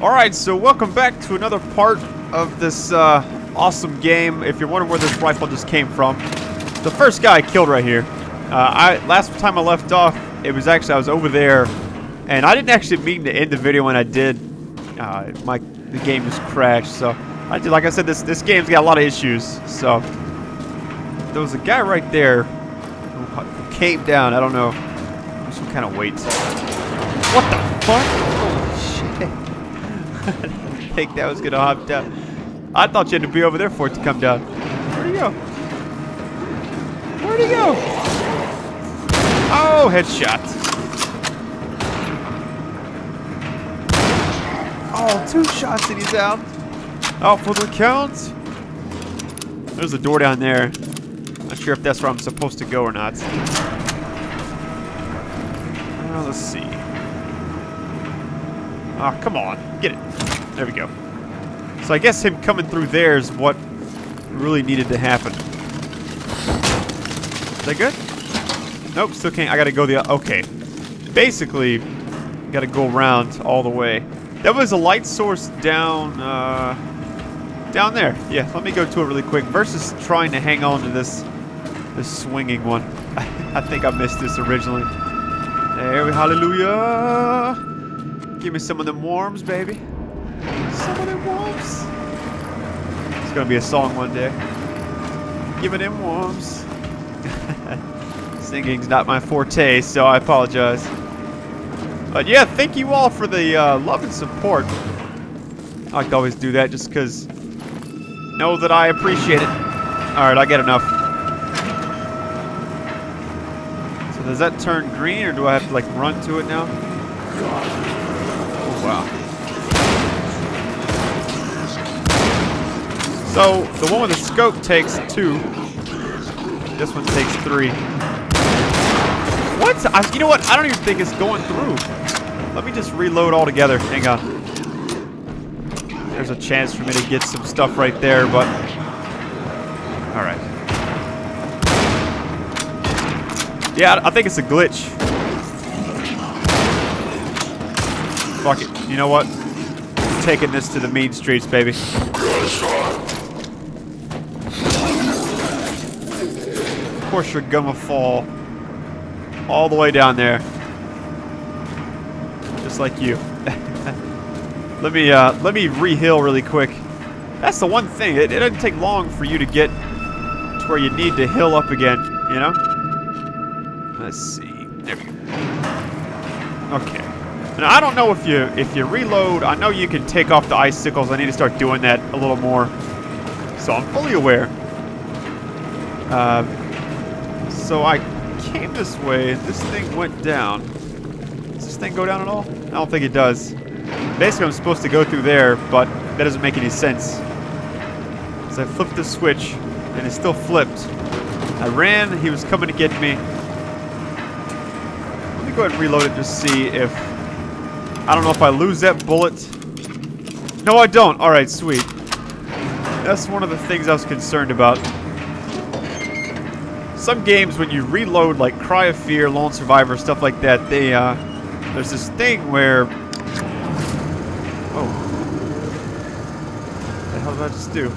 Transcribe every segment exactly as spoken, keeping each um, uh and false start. Alright, so welcome back to another part of this uh, awesome game. If you're wondering where this rifle just came from, the first guy I killed right here. Uh, I last time I left off, it was actually I was over there, and I didn't actually mean to end the video when I did. Uh, my the game just crashed, so I did. Like I said, this this game's got a lot of issues. So there was a guy right there who came down. I don't know, some kind of weight. What the fuck? I didn't think that was gonna hop down. I thought you had to be over there for it to come down. Where'd he go? Where'd he go? Oh, headshot. Oh, two shots and he's out. Out for the count. There's a door down there. Not sure if that's where I'm supposed to go or not. Well, let's see. Oh, come on. Get it. There we go. So I guess him coming through there is what really needed to happen. Is that good? Nope, still can't. I gotta go the... Okay. Basically, gotta go around all the way. That was a light source down... Uh, down there. Yeah, let me go to it really quick. Versus trying to hang on to this, this swinging one. I think I missed this originally. There we... Hallelujah! Give me some of them worms, baby. Some of them worms. It's gonna be a song one day. Give me them worms. Singing's not my forte, so I apologize. But yeah, thank you all for the uh, love and support. I like to always do that just because know that I appreciate it. Alright, I get enough. So does that turn green or do I have to like run to it now? God. Wow. So, the one with the scope takes two. This one takes three. What? I, you know what? I don't even think it's going through. Let me just reload all together. Hang on. There's a chance for me to get some stuff right there, but... Alright. Yeah, I think it's a glitch. Fuck it. You know what? I'm taking this to the mean streets, baby. Of course you're gonna fall all the way down there. Just like you. Let me uh, let me re-heal really quick. That's the one thing. It, it doesn't take long for you to get to where you need to heal up again, you know? Let's see. There we go. Okay. Now, I don't know if you if you reload, I know you can take off the icicles. I need to start doing that a little more, so I'm fully aware. Uh, so I came this way, this thing went down. Does this thing go down at all? I don't think it does. Basically, I'm supposed to go through there, but that doesn't make any sense. So I flipped the switch, and it still flipped. I ran, he was coming to get me. Let me go ahead and reload it to see if... I don't know if I lose that bullet. No, I don't. Alright, sweet. That's one of the things I was concerned about. Some games, when you reload, like Cry of Fear, Lone Survivor, stuff like that, they, uh... There's this thing where... Oh. What the hell did I just do?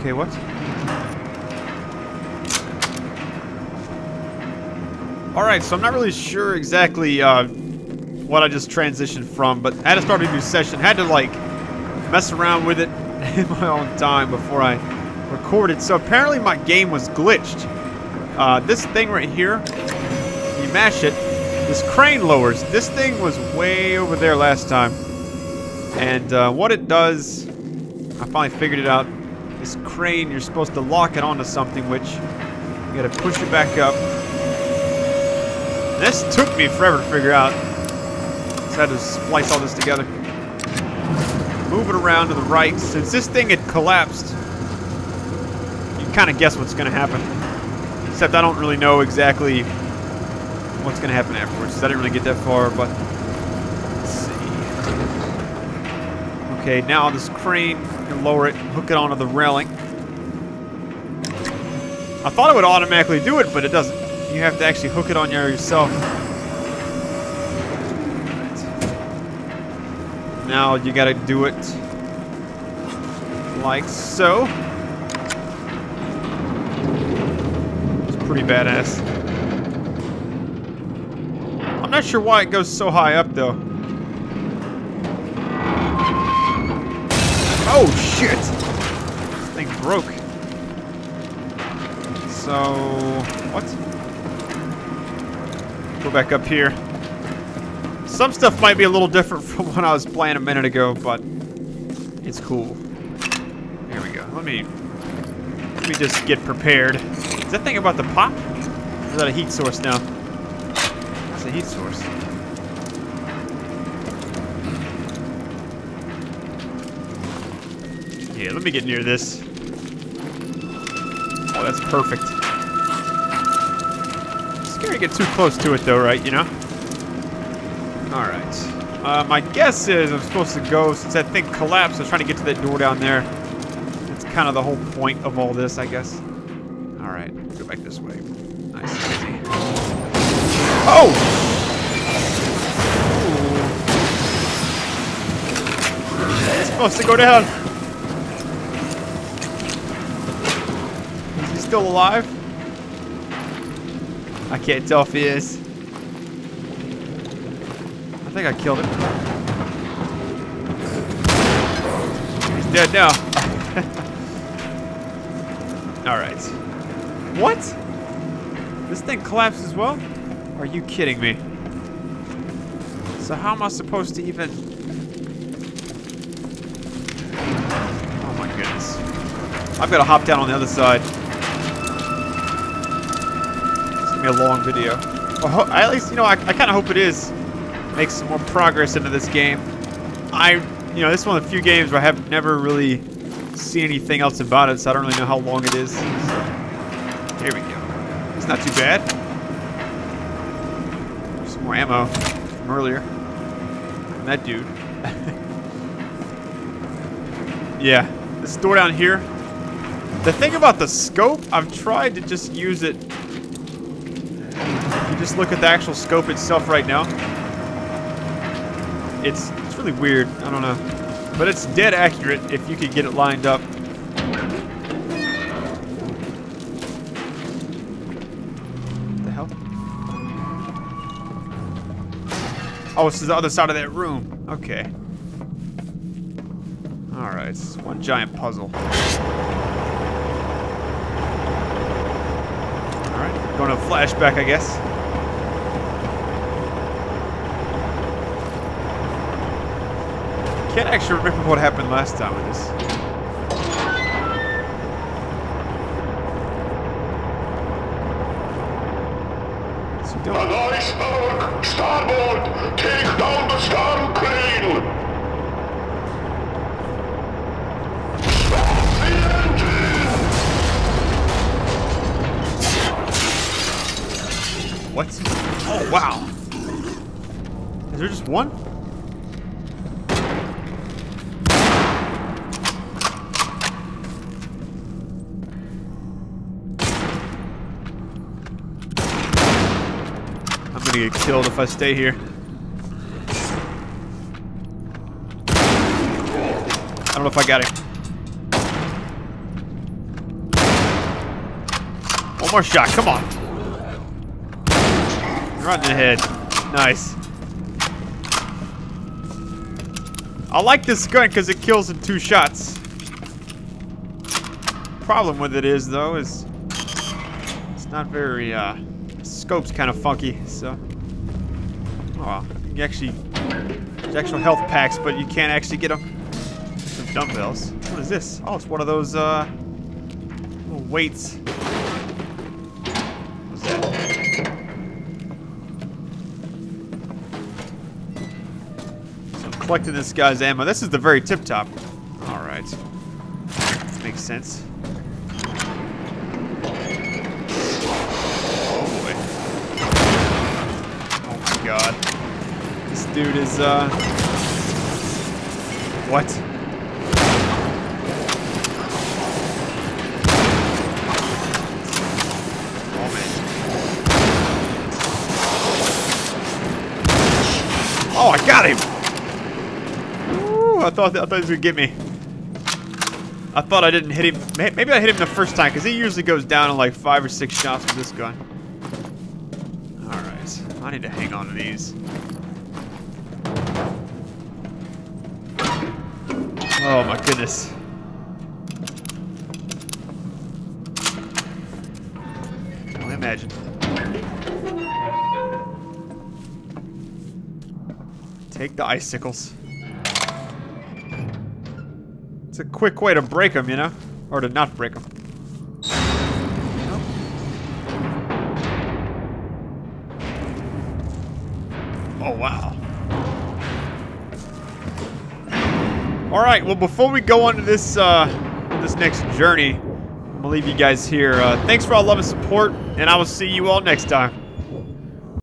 Okay, what? Alright, so I'm not really sure exactly uh, what I just transitioned from, but I had to start a new session. Had to, like, mess around with it in my own time before I recorded. So apparently my game was glitched. Uh, this thing right here, you mash it, this crane lowers. This thing was way over there last time. And uh, what it does, I finally figured it out. This crane, you're supposed to lock it onto something, which you gotta push it back up. This took me forever to figure out. So I had to splice all this together. Move it around to the right. Since this thing had collapsed, you can kind of guess what's going to happen. Except I don't really know exactly what's going to happen afterwards. So I didn't really get that far, but... Let's see. Okay, now this crane, you can lower it, hook it onto the railing. I thought it would automatically do it, but it doesn't. You have to actually hook it on there yourself. Now you gotta do it like so. It's pretty badass. I'm not sure why it goes so high up though. Oh shit! This thing broke. So what? Go back up here. Some stuff might be a little different from when I was playing a minute ago, but it's cool. Here we go. Let me let me just get prepared. Is that thing about to pop? Or is that a heat source now? That's a heat source. Yeah, let me get near this. Oh, that's perfect. It's scary to get too close to it though, right? You know? Alright. Uh, my guess is I'm supposed to go, since that thing collapsed, I was trying to get to that door down there. That's kind of the whole point of all this, I guess. Alright, go back this way. Nice and easy. Oh! Ooh. It's supposed to go down. Is he still alive? I can't tell if he is. I think I killed it. He's dead now. Alright. What? This thing collapsed as well? Are you kidding me? So how am I supposed to even... Oh my goodness. I've got to hop down on the other side. It's going to be a long video. Oh, at least, you know, I, I kind of hope it is. Make some more progress into this game. I, you know, this is one of the few games where I have never really seen anything else about it, so I don't really know how long it is. So, here we go. It's not too bad. Some more ammo from earlier. And that dude. Yeah, this door down here. The thing about the scope, I've tried to just use it. If you just look at the actual scope itself right now. It's, it's really weird. I don't know. But it's dead accurate if you could get it lined up. What the hell? Oh, this is the other side of that room. Okay. Alright, it's one giant puzzle. Alright, going to a flashback, I guess. I can't actually remember what happened last time with this. What's he doing? Nice starboard! Take down the star crane! Stop the engine! What? Oh, wow! Is there just one? Get killed if I stay here. I don't know if I got it. One more shot, come on. Right in the head. Nice. I like this gun because it kills in two shots. Problem with it is though is it's not very uh scope's kind of funky, so. Oh, wow. You actually, there's actual health packs, but you can't actually get them. Some dumbbells. What is this? Oh, it's one of those uh, little weights. What's that? So I'm collecting this guy's ammo. This is the very tip top. All right, makes sense. God. This dude is, uh... what? Oh, man. Oh, I got him! Ooh, I thought I thought this would get me. I thought I didn't hit him. Maybe I hit him the first time, because he usually goes down in like five or six shots with this gun. Alright. I need to hang on to these. Oh my goodness. Can only imagine. Take the icicles. It's a quick way to break them, you know? Or to not break them. Oh, wow. Alright, well, before we go on to this, uh, this next journey, I'm gonna leave you guys here. Uh, thanks for all love and support, and I will see you all next time.